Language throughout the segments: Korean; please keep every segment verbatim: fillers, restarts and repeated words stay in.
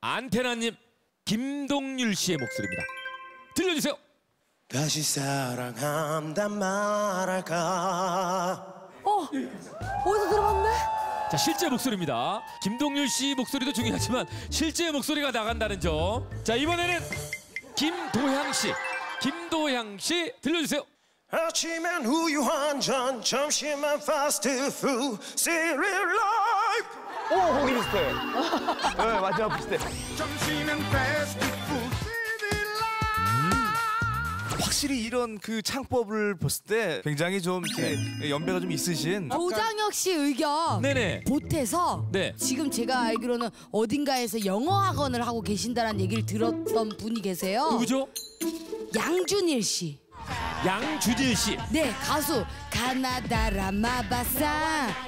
안테나님 김동률 씨의 목소리입니다. 들려주세요. 다시 사랑한단 말할까. 어? 어디서 들어봤네? 자, 실제 목소리입니다. 김동률 씨 목소리도 중요하지만 실제 목소리가 나간다는 점. 자, 이번에는 김도향 씨. 김도향 씨 들려주세요. 아침엔 우유 한 잔, 점심엔 파스트푸드, 시리얼 라이프. 오, 거기 비슷해. 네, 마지막 비슷해. 점심엔 패스트푸드, 시리얼 라이프. 확실히 이런 그 창법을 봤을 때 굉장히 좀 이렇게 연배가 좀 있으신 조장혁 씨 의견 네네. 보태서 네. 지금 제가 알기로는 어딘가에서 영어 학원을 하고 계신다는 얘기를 들었던 분이 계세요. 누구죠? 양준일 씨. 양준일 씨. 네, 가수 가나다라마바사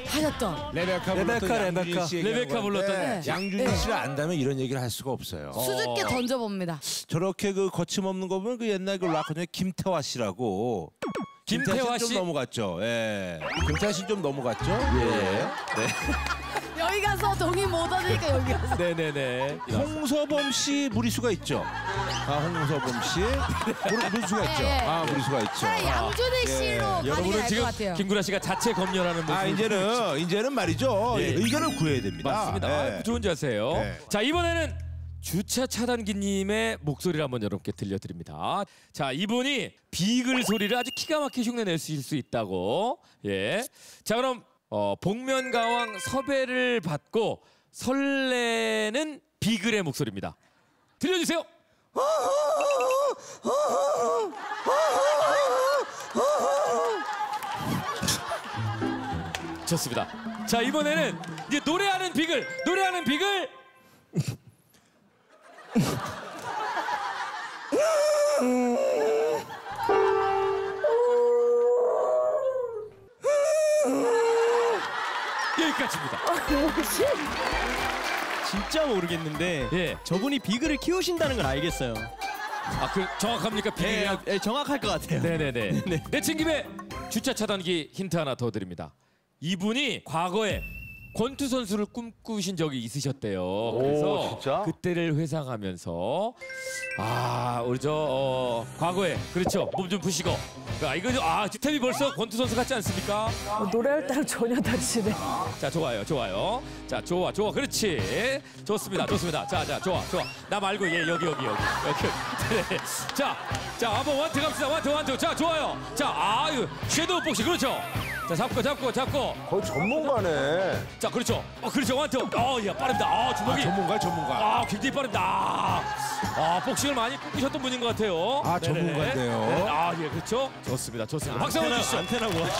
하셨던 레베카 레베카 레베카 레베카 불렀던 네. 양준일 네. 씨를 안다면 이런 얘기를 할 수가 없어요. 수줍게 어. 던져봅니다. 저렇게 그 거침없는 거 보면 그 옛날 그 락커의 김태화 씨라고. 김태화 씨 좀 넘어갔죠. 예. 김태화 씨 좀 넘어갔죠. 예. 네. 여기 가서 동의 못 하니까 여기 가서. 네네네. 홍서범 씨 무리수가 있죠. 아, 홍서범 씨 무리수가 있죠. 예, 예. 아, 무리수가 있죠. 아, 양준일 씨로 아, 예. 여러분은 지금 김구라 씨가 자체 검열하는 모습. 아, 이제는 이제는 말이죠. 예. 의견을 구해야 됩니다. 맞습니다. 예. 좋은 자세예요. 예. 자, 이번에는 주차 차단기님의 목소리를 한번 여러분께 들려드립니다. 자, 이분이 비글 소리를 아주 기가 막히게 흉내낼 수, 수 있다고. 예. 자, 그럼. 어, 복면가왕 섭외를 받고 설레는 비글의 목소리입니다. 들려주세요. 좋습니다. 자, 이번에는 이제 노래하는 비글, 노래하는 비글. 여기까지입니다. 진짜 모르겠는데 예. 저분이 비글을 키우신다는 걸 알겠어요. 아, 그 정확합니까? 비글이랑 예, 예, 정확할 것 같아요. 네네네. 네. 내친 김에 주차 차단기 힌트 하나 더 드립니다. 이분이 과거에 권투 선수를 꿈꾸신 적이 있으셨대요. 그래서 오, 진짜? 그때를 회상하면서 아 우리 저 어, 과거에 그렇죠 몸 좀 푸시고 아 이거 아 스텝이 벌써 권투 선수 같지 않습니까? 어, 노래할 때랑 전혀 다르시네. 자, 좋아요 좋아요. 자, 좋아 좋아 그렇지 좋습니다 좋습니다. 자, 자, 좋아 좋아 나 말고 얘 예, 여기 여기 여기 여기. 자, 자 한번 원투 갑시다 원투 원투. 자, 좋아요. 자, 아유 섀도우 복싱 그렇죠. 자, 잡고 잡고 잡고. 거의 전문가네. 자, 그렇죠. 어, 그렇죠. 완전. 어, 야, 빠릅니다. 아, 주먹이. 아, 전문가야, 전문가. 아, 굉장히 빠릅니다. 아, 복싱을 많이 꿈꾸셨던 분인 것 같아요. 아, 전문가인데요. 아, 예, 그렇죠. 좋습니다. 좋습니다. 박상원 주시죠. 안테나고.